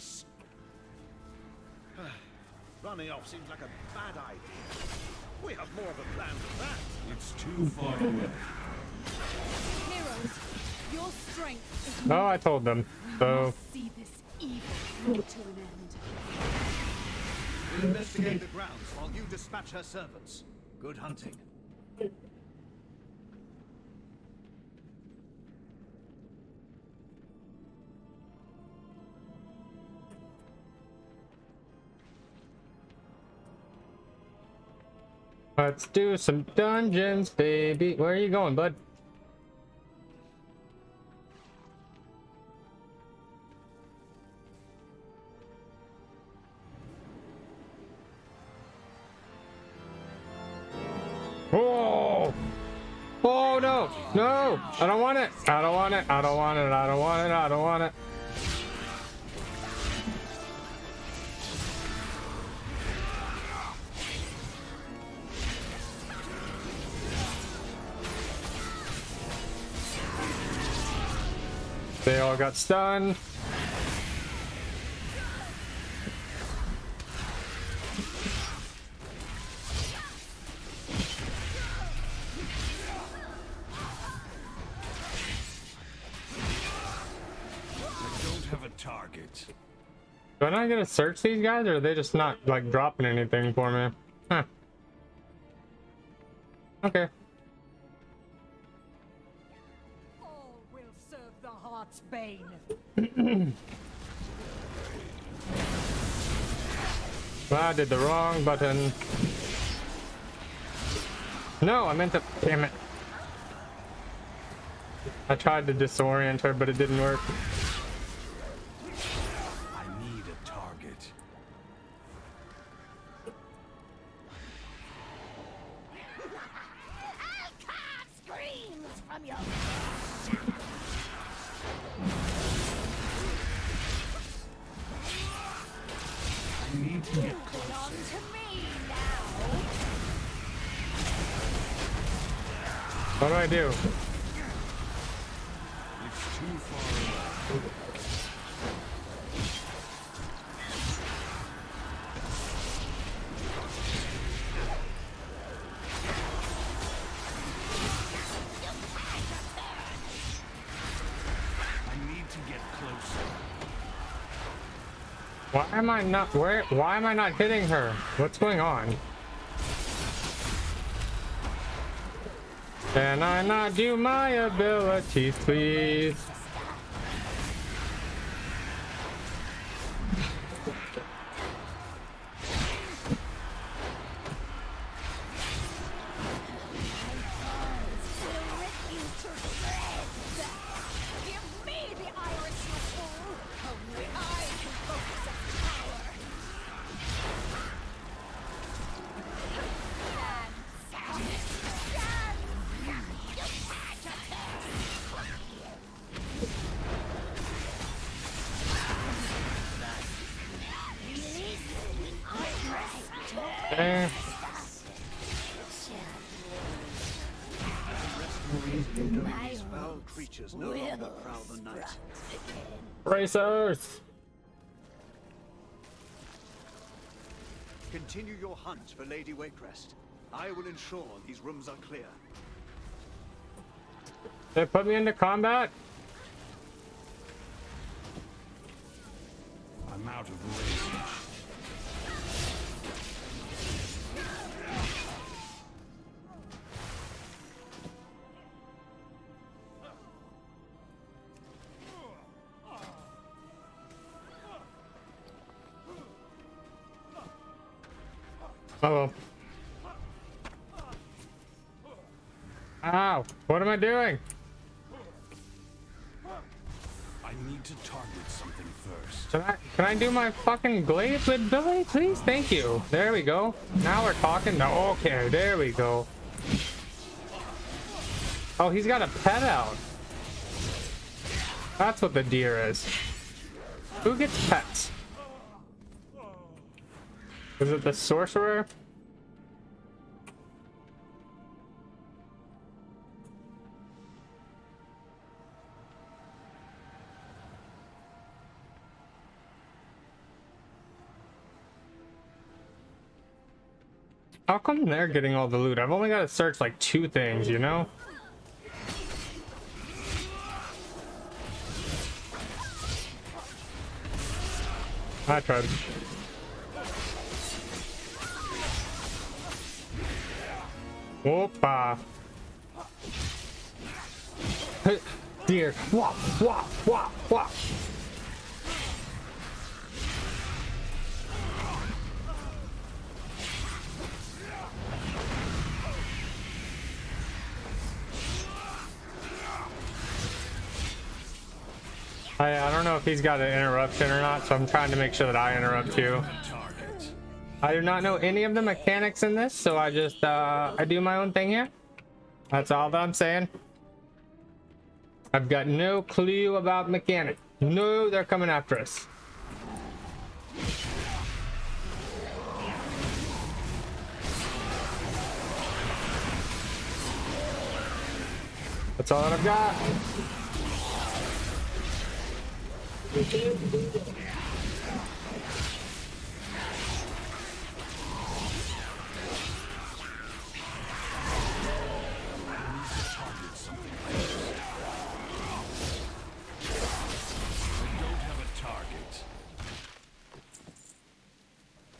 this? Running off seems like a bad idea. We have more of a plan than that. It's too far away. Heroes, your strength is no, I told them. So see this evil to an end. We'll investigate the grounds while you dispatch her servants. Good hunting. Let's do some dungeons, baby. Where are you going, bud? Oh! Oh no! No! I don't want it! I don't want it! I don't want it! I don't want it! I don't want it! They all got stunned. Am I gonna search these guys, or are they just not like dropping anything for me? Huh. Okay. All will serve the heart's bane. I did the wrong button. No, I meant to. Damn it! I tried to disorient her, but it didn't work. What do I do? It's too far away. I need to get closer. Why am I not why am I not hitting her? What's going on? Can I not do my abilities, please? Racers! Continue your hunt for Lady Waycrest. I will ensure these rooms are clear. They put me into combat? I'm out of range. Uh-oh. Ow! What am I doing? I need to target something first. Can I do my fucking glaive ability, please? Thank you. There we go. Now we're talking. No, okay, there we go. Oh, he's got a pet out. That's what the deer is. Who gets pets? Is it the sorcerer? How come they're getting all the loot? I've only got to search like 2 things, you know? I tried. Opa. Deer. Wop, wop, wop, wop. I don't know if he's got an interruption or not, so I'm trying to make sure that I interrupt you. I do not know any of the mechanics in this, so I just, I do my own thing here. That's all that I'm saying. I've got no clue about mechanics. No, they're coming after us. That's all that I've got.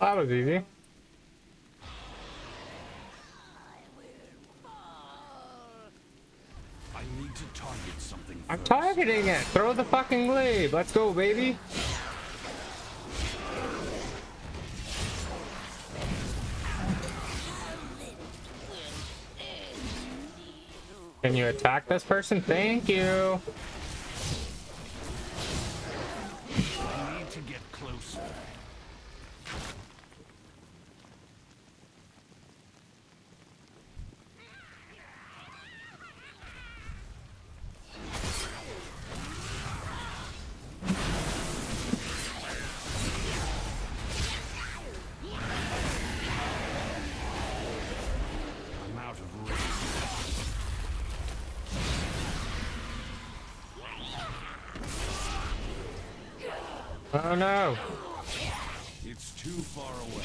That was easy. I need to target something first. I'm targeting it. Throw the fucking blade. Let's go, baby. Can you attack this person? Thank you. I need to get closer. Oh no! It's too far away.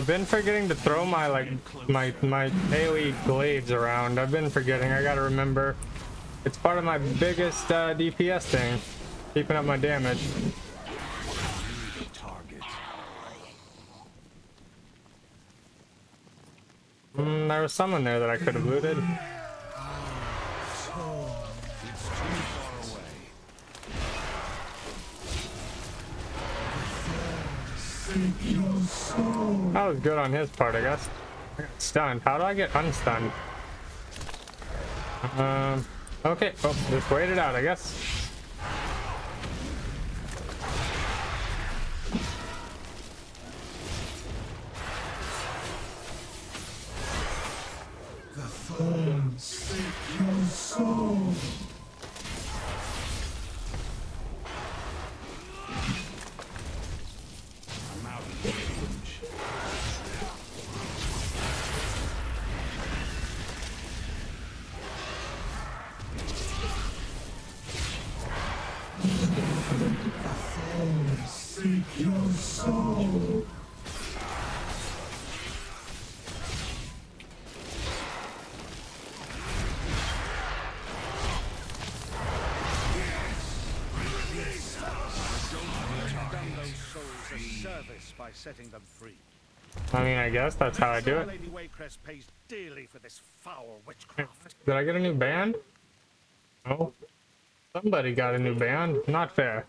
I've been forgetting to throw my my AoE blades around. I've been forgetting. I gotta remember. It's part of my biggest DPS thing, keeping up my damage. There was someone there that I could have looted. That was good on his part, I guess. I got stunned. How do I get unstunned? Okay. Oh, just wait it out, I guess. The thorns take your soul. By setting them free. I mean, I guess that's how I do it. Lady Waycrest pays dearly for this foul witchcraft. Did I get a new band? Oh, somebody got a new band. Not fair.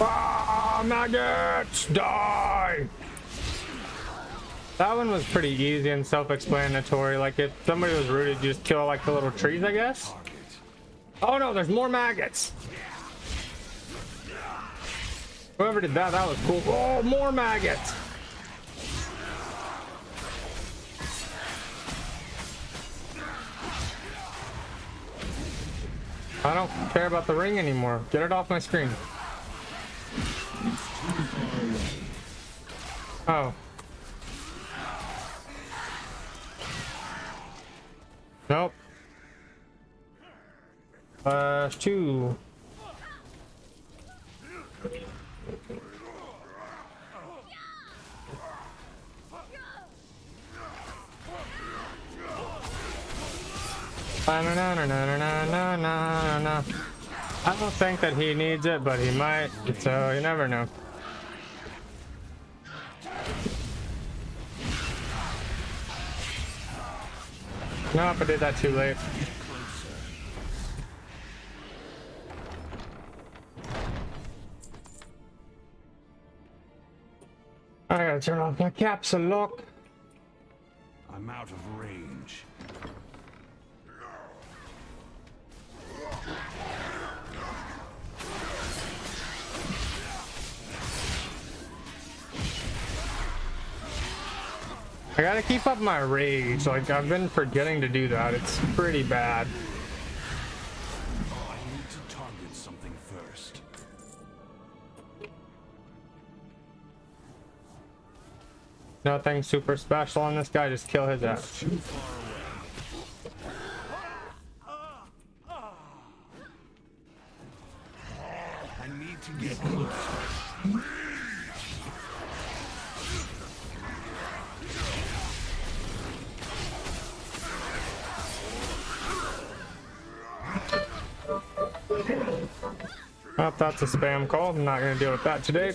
Ah, maggots, die! That one was pretty easy and self-explanatory. Like, if somebody was rooted, you just kill, like, the little trees, I guess? Oh, no, there's more maggots! Whoever did that, that was cool. Oh, more maggots! I don't care about the ring anymore. Get it off my screen. Oh. Nope. Two. I don't think that he needs it, but he might, so you never know. Nope, I did that too late. I gotta turn off my capsule lock. I'm out of range. I gotta keep up my rage, like I've been forgetting to do that. It's pretty bad. Oh, I need to target something first. Nothing super special on this guy, just kill his ass. I need to get closer. Well, that's a spam call. I'm not going to deal with that today.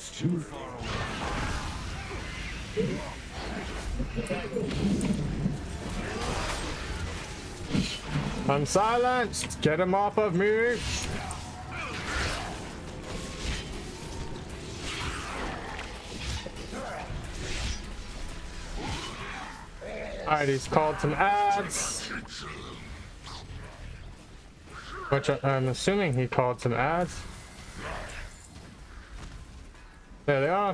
I'm silenced. Get him off of me. Alright, he's called some ads. Which I'm assuming he called some ads. There they are.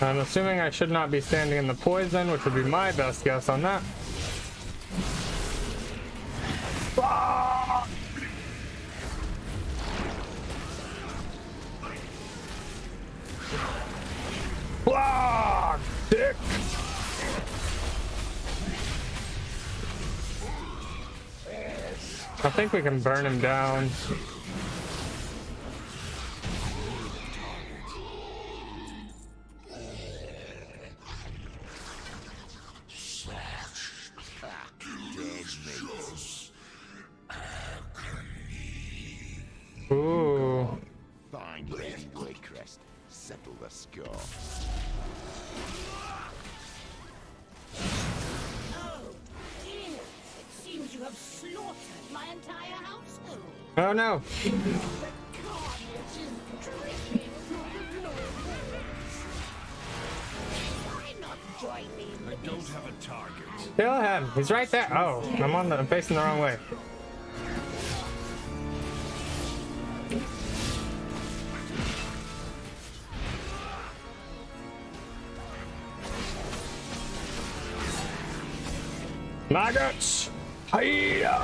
I'm assuming I should not be standing in the poison, which would be my best guess on that. Block, dick. I think we can burn him down. Ooh. Find Waycrest. Settle the score. Oh no! I don't have a target. Kill him! He's right there. Oh, I'm facing the wrong way. Maggots! Hiya!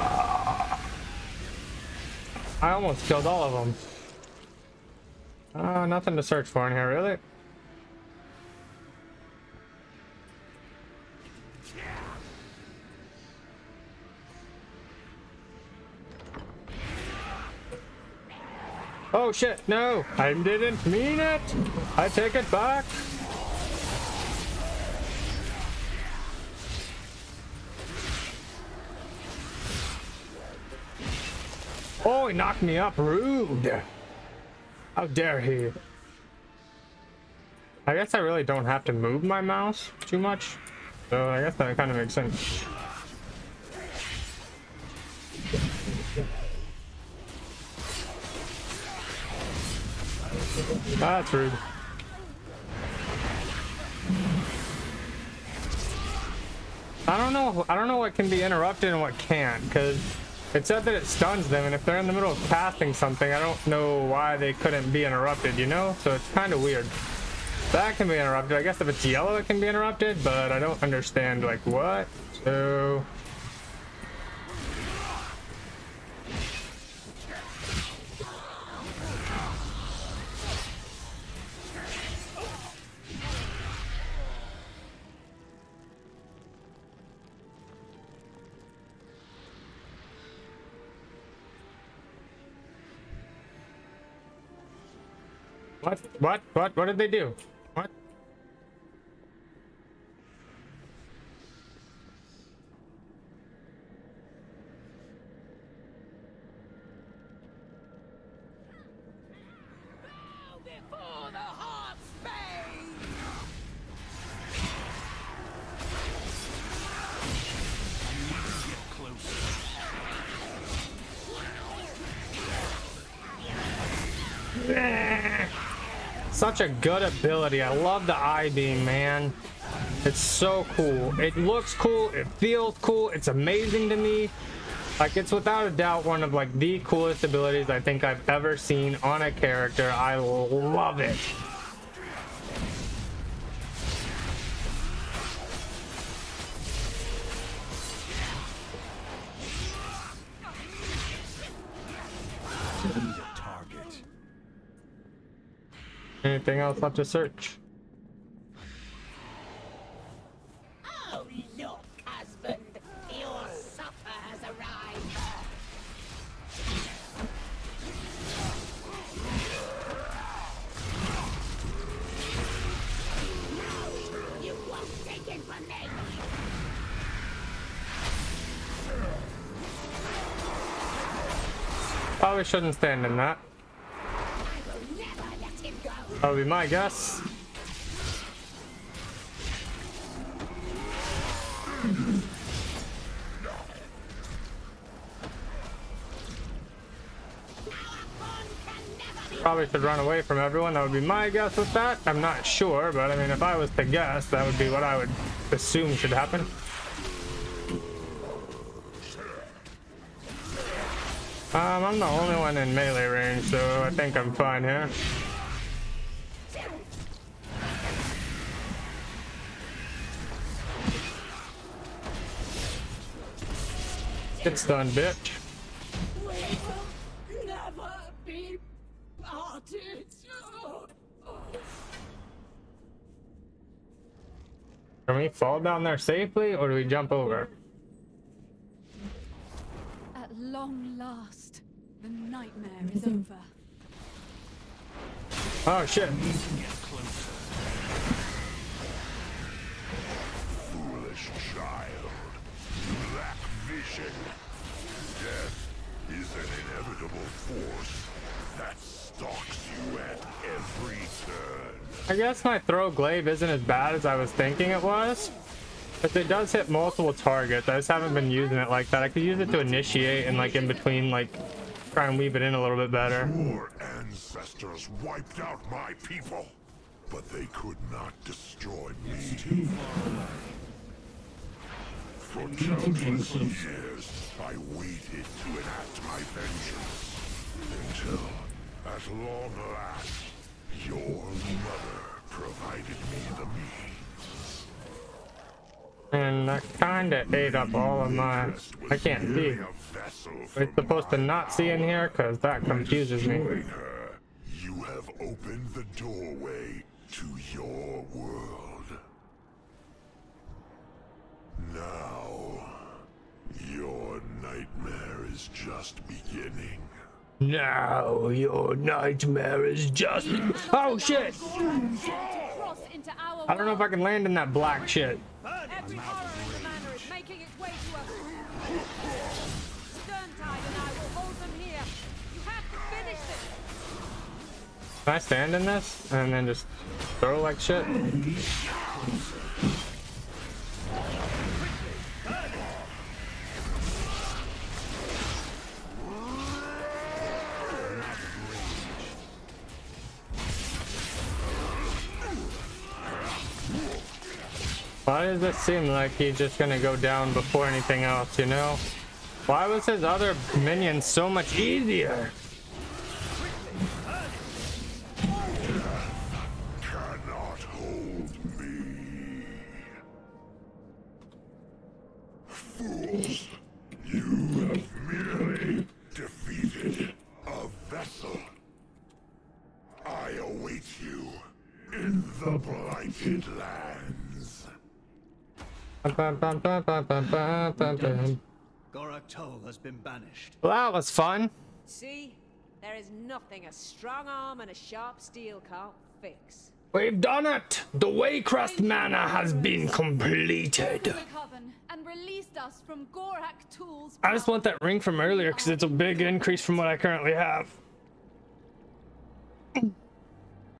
I almost killed all of them. Nothing to search for in here, really. Oh shit, no! I didn't mean it! I take it back! Oh, he knocked me up rude. How dare he? I guess I really don't have to move my mouse too much. So I guess that kind of makes sense. That's rude. I don't know what can be interrupted and what can't, because it said that it stuns them, and if they're in the middle of casting something, I don't know why they couldn't be interrupted, you know? So it's kind of weird. That can be interrupted. I guess if it's yellow, it can be interrupted, but I don't understand, like, what? So... What did they do? What? Such a good ability. I love the eye beam, man. It's so cool. It looks cool. It feels cool. It's amazing to me. Like, it's without a doubt one of like the coolest abilities I think I've ever seen on a character. I love it. Anything else left to search? Oh, look, husband, your supper has arrived. No, you won't take it from me. Probably shouldn't stand in that. That would be my guess. Probably should run away from everyone. That would be my guess with that. I'm not sure, but I mean, if I was to guess, that would be what I would assume should happen. I'm the only one in melee range, so I think I'm fine here. It's done, bitch. We will never be parted. Can we fall down there safely, or do we jump over? At long last, the nightmare is over. Oh shit. Foolish child, you lack vision. Death is an inevitable force that stalks you at every turn. I guess my throw glaive isn't as bad as I was thinking it was, but it does hit multiple targets. I just haven't been using it like that. I could use it to initiate and like in between, like try and weave it in a little bit better. Your ancestors wiped out my people, but they could not destroy me. Too far. For countless years, I waited to enact my vengeance, until, at long last, your mother provided me the means. And that kinda ate up all of my... I can't see. It's supposed to not see in here, because that confuses me. You have opened the doorway to your world. Now, your nightmare is just beginning. Now, your nightmare is just... Oh, shit! I don't know if I can land in that black shit. Every horror in the manor is making its way to us. Sterntide and I will hold them here. You have to finish this. Can I stand in this and then just throw like shit? Why does this seem like he's just gonna go down before anything else, you know? Why was his other minion so much easier? Cannot hold me. Fools, you have merely defeated a vessel. I await you in the blighted lands. Gorak'tol has been banished. Well, that was fun. See, There is nothing a strong arm and a sharp steel can't fix. We've done it! The Waycrest Manor has been completed. And released us from Gorak Tool's. I just want that ring from earlier because it's a big increase from what I currently have.